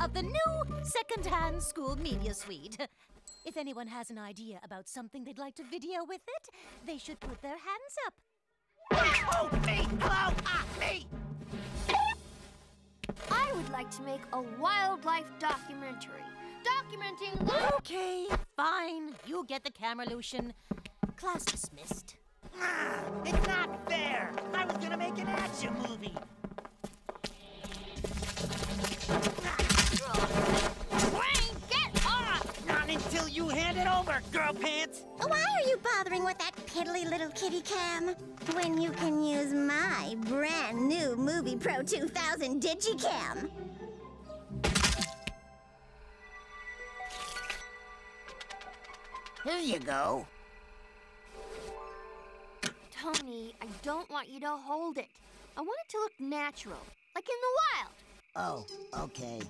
Of the new second-hand school media suite. If anyone has an idea about something they'd like to video with it, they should put their hands up. Oh, me! Hello! Ah, me! I would like to make a wildlife documentary. Documenting life. Okay, fine. You get the camera, Lucien. Class dismissed. Ah, it's not fair. I was gonna make an action movie. Wayne, get off! Not until you hand it over, girl pants! Why are you bothering with that piddly little kitty cam? When you can use my brand new Movie-Pro 2000 Digi-cam. Here you go. Tony, I don't want you to hold it. I want it to look natural, like in the wild. Oh, okay.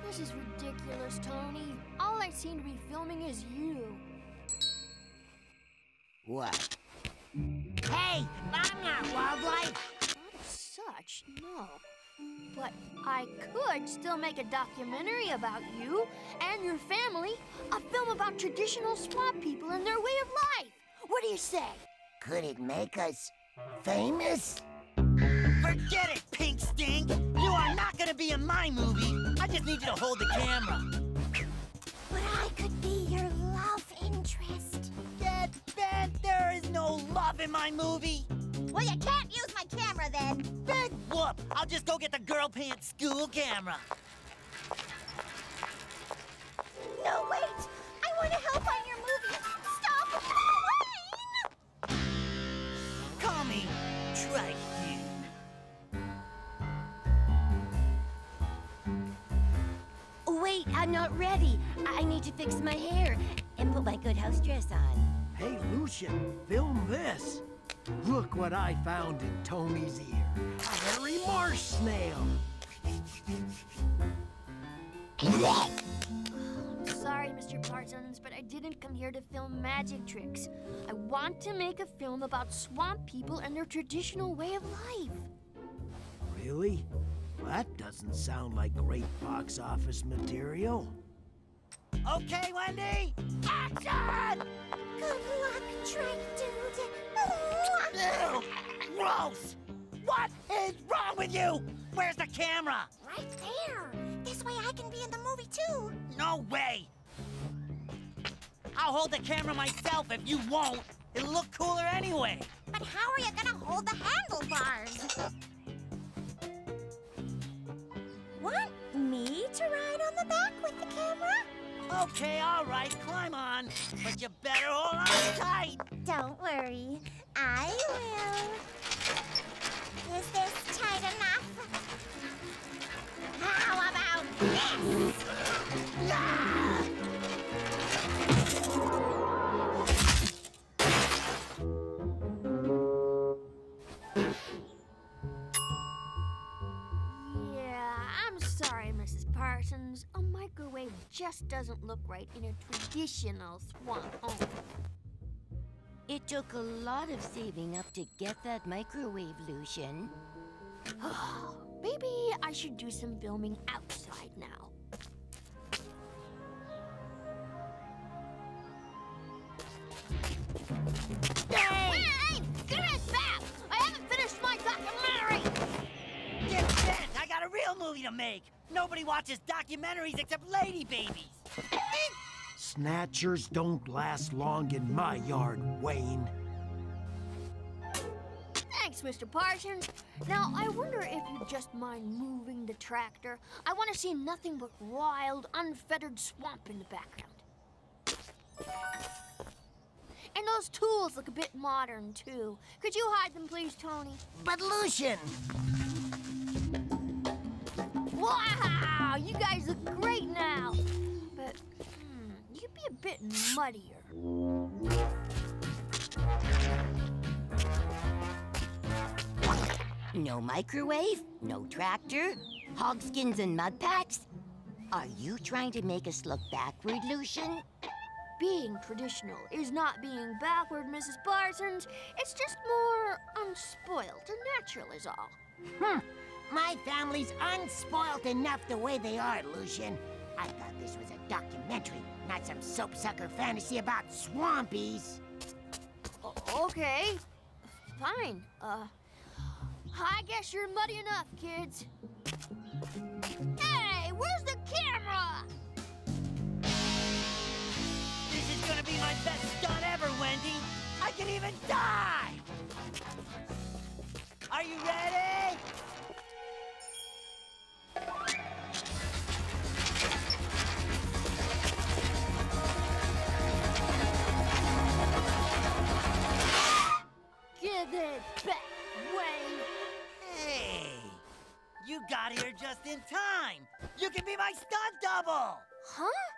This is ridiculous, Tony. All I seem to be filming is you. What? Hey, I'm not wildlife. Not such, no. But I could still make a documentary about you and your family, a film about traditional swamp people and their way of life. What do you say? Could it make us famous? Forget it, pink stink. You are not going to be in my movie. I just need you to hold the camera. But I could be your love interest. Dad, there is no love in my movie. Well, you can't use my camera, then. Big whoop! I'll just go get the girl pants school camera. No, wait! I want to help on your movie. Stop! Wayne! Call me. Try you. Wait, I'm not ready. I need to fix my hair and put my good house dress on. Hey, Lucien, film this. Look what I found in Tony's ear. A hairy marsh snail. Oh, sorry, Mr. Parsons, but I didn't come here to film magic tricks. I want to make a film about swamp people and their traditional way of life. Really? Well, that doesn't sound like great box office material. Okay, Wendy! Action! Good luck, Trike Dude. Ew, gross! What is wrong with you? Where's the camera? Right there. This way I can be in the movie, too. No way. I'll hold the camera myself if you won't. It'll look cooler anyway. But how are you gonna hold the handlebars? Want me to ride on the back with the camera? Okay, all right, climb on. But you better hold on tight. Don't worry, I will. Is this tight enough? How about this? Ah! Parsons, a microwave just doesn't look right in a traditional swamp home. It took a lot of saving up to get that microwave, Lucien. Maybe I should do some filming outside now. Hey! Goodness, Bab! I haven't finished my documentary! Get bent! I got a real movie to make! Nobody watches documentaries except lady babies! Snatchers don't last long in my yard, Wayne. Thanks, Mr. Parsons. Now, I wonder if you'd just mind moving the tractor. I want to see nothing but wild, unfettered swamp in the background. And those tools look a bit modern, too. Could you hide them, please, Tony? But, Lucien! Wow! You guys look great now! But, you could be a bit muddier. No microwave, no tractor, hogskins and mud packs. Are you trying to make us look backward, Lucien? Being traditional is not being backward, Mrs. Parsons. It's just more unspoiled and natural is all. My family's unspoiled enough the way they are, Lucien. I thought this was a documentary, not some soapsucker fantasy about swampies. Okay, fine. I guess you're muddy enough, kids. Hey, where's the camera? This is gonna be my best stunt ever, Wendy. I can even die! Are you ready? Give it back, Wayne. Hey, you got here just in time. You can be my stunt double. Huh?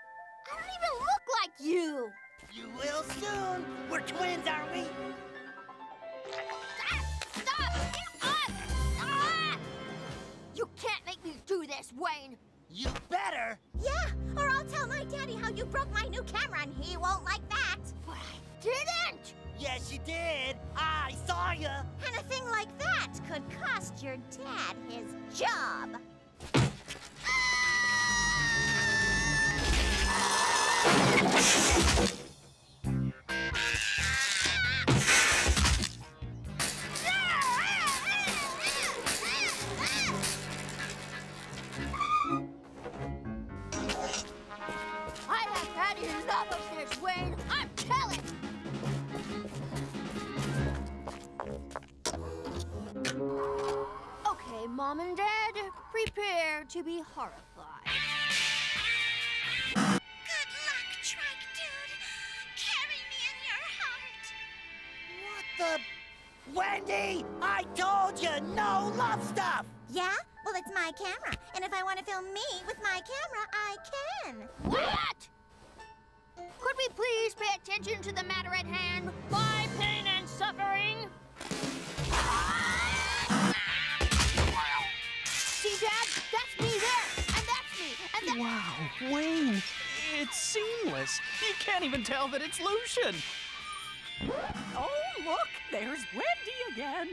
I don't even look like you. You will soon. We're twins, aren't we? Stop! Get up! Ah! You can't make me do this, Wayne. You better. Yeah, or I'll tell my daddy how you broke my new camera, and he won't like that. But I didn't. Yes, you did. I saw you. And a thing like that could cost your dad his job. Ah! Mom and Dad, prepare to be horrified. Good luck, Trike Dude. Carry me in your heart. What the... Wendy, I told you, no love stuff! Yeah? Well, it's my camera. And if I want to film me with my camera, I can. What? Could we please pay attention to the matter at hand? My pain and suffering? Dad, that's me there, and that's me, and that's... Wow, Wayne, it's seamless. You can't even tell that it's Lucien. Oh, look, there's Wendy again.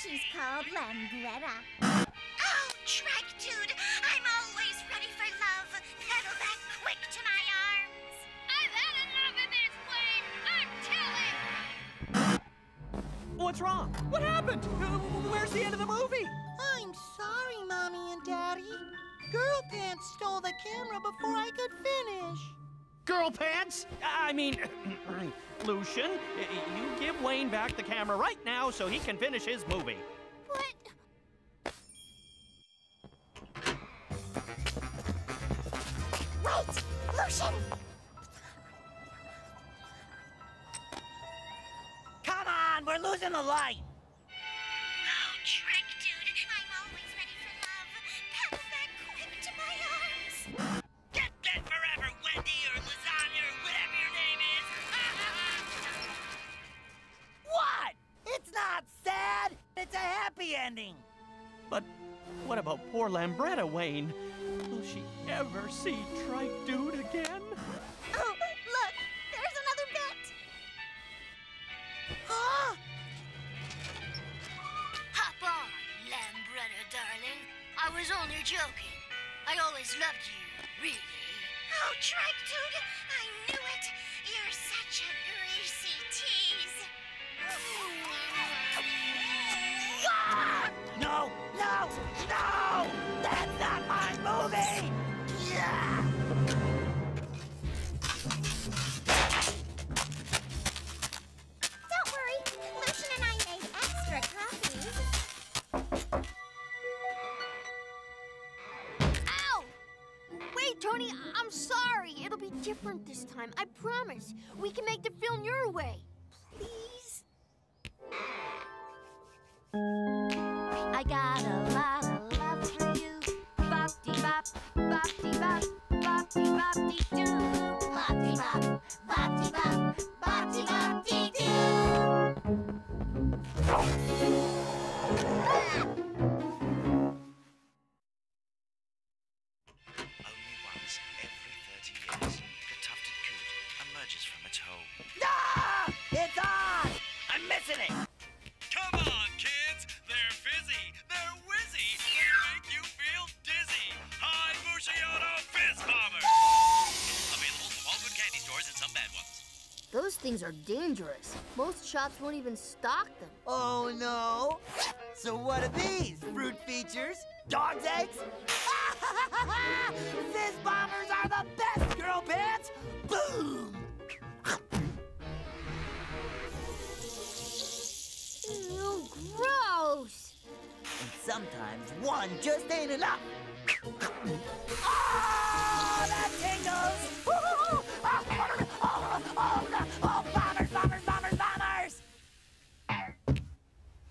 She's called Lambretta. Oh, Trike Dude, I'm always ready for love. Pedal back quick to my arms. I've had enough of this, Wayne. I'm telling. What's wrong? What happened? Where's the end of the movie? I'm sorry, Mommy and Daddy. Girl Pants stole the camera before I could finish. Girl Pants? I mean, Lucien, you give Wayne back the camera right now so he can finish his movie. But... Wait! Lucien! Come on, we're losing the light. But what about poor Lambretta, Wayne? Will she ever see Trike Dude again? Oh, look! There's another bit! Huh? Hop on, Lambretta! was only joking. I always loved you, really. Oh, tripe dude, I knew it. You're such a greasy tease. Ah! No, no, no! That's not my movie! Yeah! Don't worry, Lucien and I made extra copies. Ow! Wait, Tony, I'm sorry. It'll be different this time, I promise. We can make the film your way. Please? I got a lot of love for you. Bop-de-bop, bop-de-bop, bop-de-bop-de-doo. Bop-de-bop, bop-de-bop, bop-de-bop-de-doo. Ah! Only once every 30 years, the tufted coot emerges from its hole. Ah! It's on! I'm missing it! Those things are dangerous. Most shops won't even stock them. Oh, no. So what are these? Fruit features? Dog's eggs? Fizz bombers are the best, girl pants! Boom! Ew, gross! And sometimes one just ain't enough. Oh, that tingles! Woo-hoo-hoo! Oh, bombers, bombers, bombers, bombers!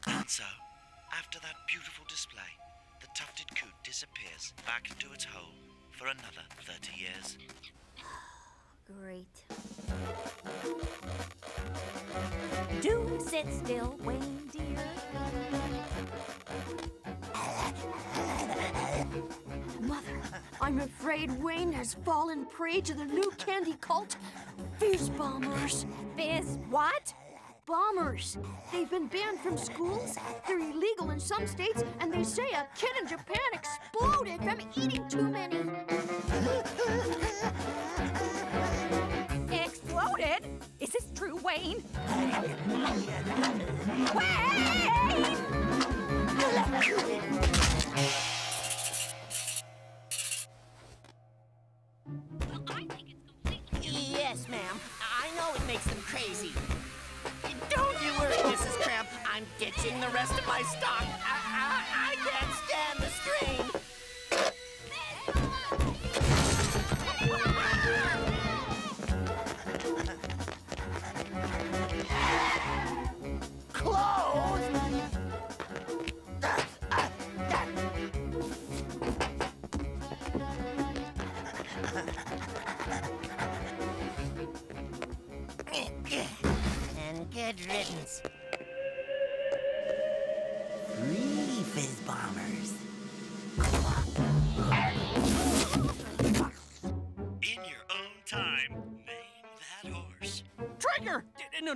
And so, after that beautiful display, the tufted coot disappears back into its hole for another 30 years. Great. Do sit still, Wayne, dear. Mother, I'm afraid Wayne has fallen prey to the new candy cult, Fizz Bombers. Fizz what? Bombers. They've been banned from schools, they're illegal in some states, and they say a kid in Japan exploded from eating too many. Exploded? Is this true, Wayne? Wayne! Yes, ma'am. I know it makes them crazy. Don't you worry, Mrs. Crab. I'm ditching the rest of my stock. I can't stand the strain. Good riddance. Three Fizz Bombers. In your own time, name that horse. Trigger! No.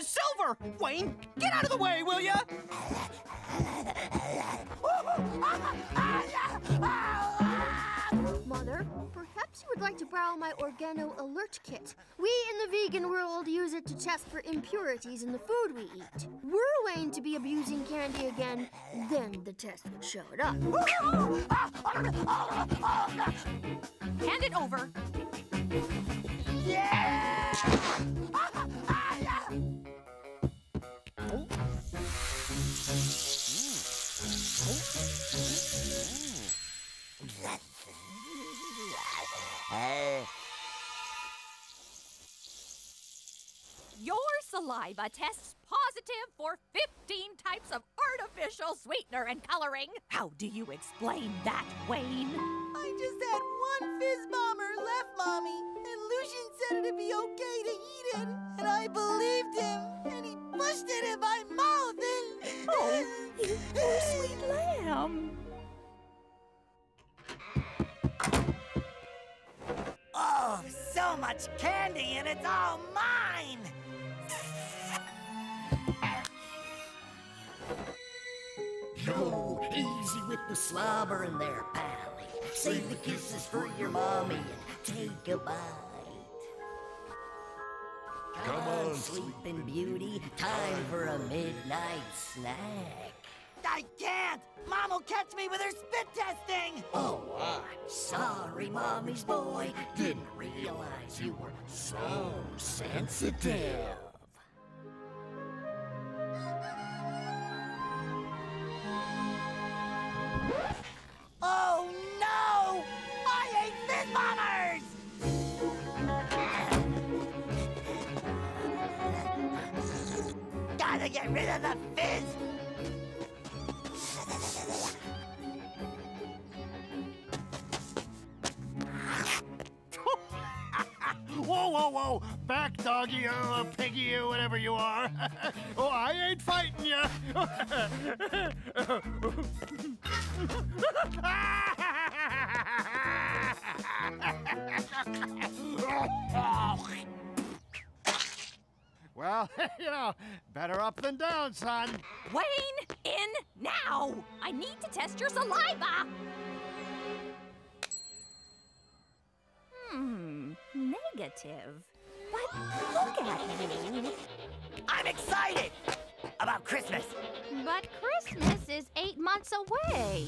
Silver! Wayne, get out of the way, will ya? Mother, perhaps you would like to borrow my Organo Alert Kit. We in the vegan world use it to test for impurities in the food we eat. Were Wayne to be abusing candy again, then the test would show it up. Hand it over. Yeah! Oh. Oh. Your saliva tests positive for 15 types of artificial sweetener and coloring. How do you explain that, Wayne? I just had one Fizz Bomber left, Mommy, and Lucien said it'd be okay to eat it, and I believed him, and he pushed it in my mouth, and... Oh, you poor sweet lamb. Oh, so much candy, and it's all mine! Yo, easy with the slobber in there, Pally. Save the kisses for your mommy and take a bite. Come on, sleeping beauty. Time for a midnight snack. I can't! Mom will catch me with her spit testing! Oh, I'm sorry, Mommy's boy. Didn't realize you were so sensitive. Oh, no! I hate fist bombers! Gotta get rid of the fizz! Whoa, whoa, whoa! Back, doggy, or piggy, or whatever you are. Oh, I ain't fighting ya! Well, you know, better up than down, son. Wayne, in now! I need to test your saliva! Negative. But look at me. I'm excited about Christmas. But Christmas is 8 months away.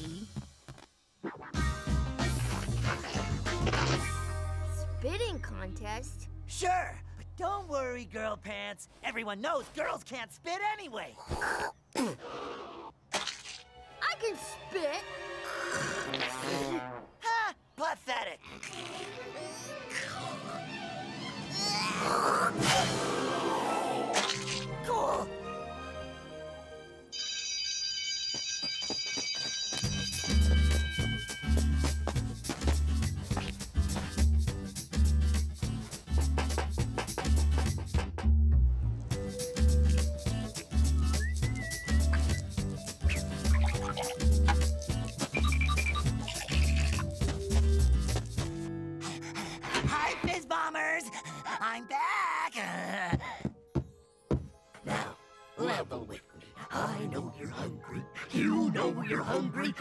Spitting contest? Sure, but don't worry, girl pants. Everyone knows girls can't spit anyway. I can spit. Ha! Pathetic. Cool.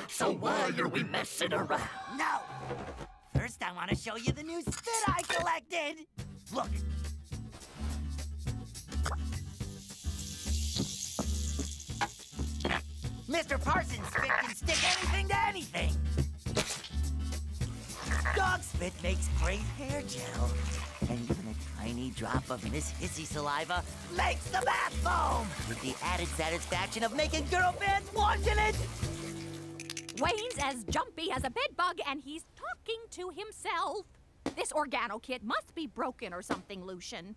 So why are we messing around? No! First, I want to show you the new spit I collected! Look! Mr. Parsons' spit can stick anything to anything! Dog spit makes great hair gel. And even a tiny drop of Miss Hissy saliva makes the bath foam! With the added satisfaction of making girl fans watching it! Wayne's as jumpy as a bed bug, and he's talking to himself. This organo kit must be broken or something, Lucien.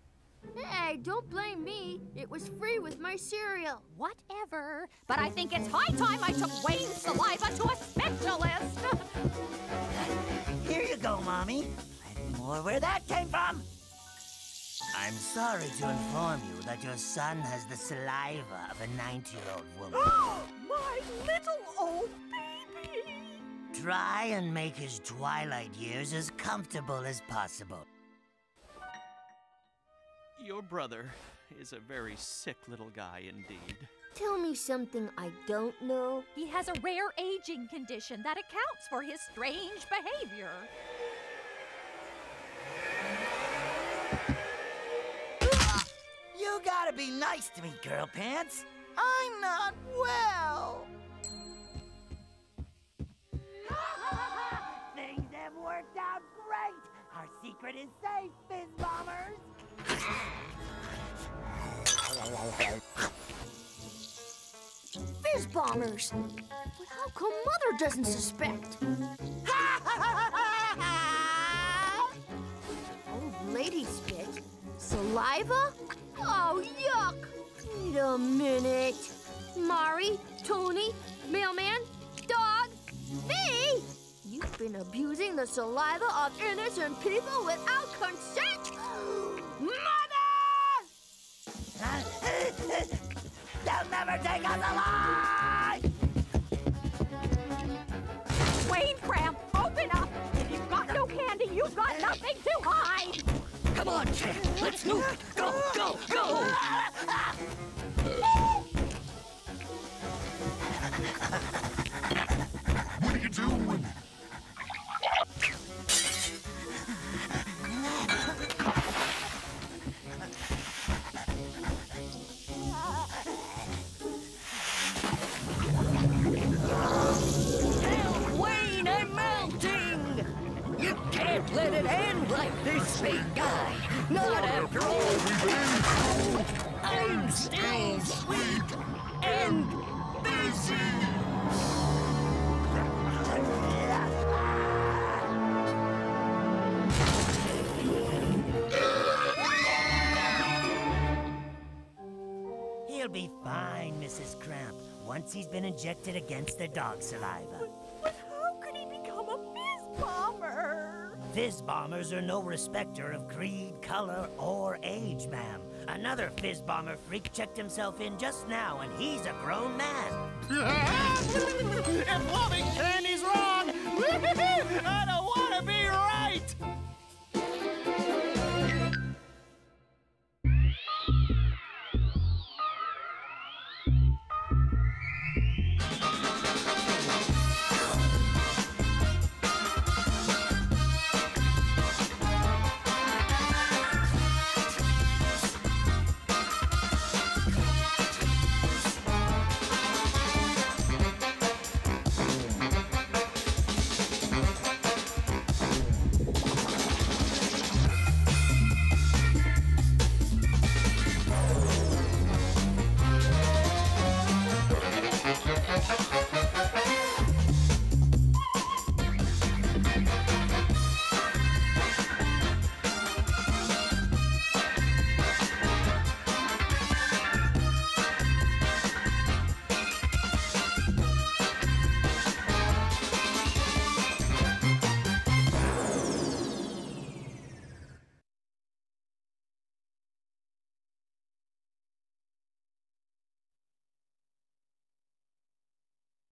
Hey, don't blame me. It was free with my cereal. Whatever. But I think it's high time I took Wayne's saliva to a specialist. Here you go, Mommy. Plenty more where that came from. I'm sorry to inform you that your son has the saliva of a 90-year-old woman. Oh, my little old baby! Try and make his twilight years as comfortable as possible. Your brother is a very sick little guy indeed. Tell me something I don't know. He has a rare aging condition that accounts for his strange behavior. You gotta be nice to me, girl pants. I'm not well. Things have worked out great. Our secret is safe, fizz bombers. Fizz bombers? But how come Mother doesn't suspect? Old lady spit? Saliva? Oh, yuck! Wait a minute. Mari, Tony, Mailman, Dog, me! You've been abusing the saliva of innocent people without consent? Mother! They'll never take us alive! Wayne Cramp, open up! If you've got no candy, you've got nothing to hide! Come on, Chad. Let's move. Go, go, go! What are you doing? Help, Wayne, I'm melting! You can't let it end like this, big guy. Not after all we've been through. I'm still sweet and busy. He'll be fine, Mrs. Cramp, once he's been injected against the dog saliva. But how could he become a fizz bomber? Fizz bombers are no respecter of creed, color, or age, ma'am. Another fizz bomber freak checked himself in just now, and he's a grown man. If loving candy's wrong, I don't want to be right!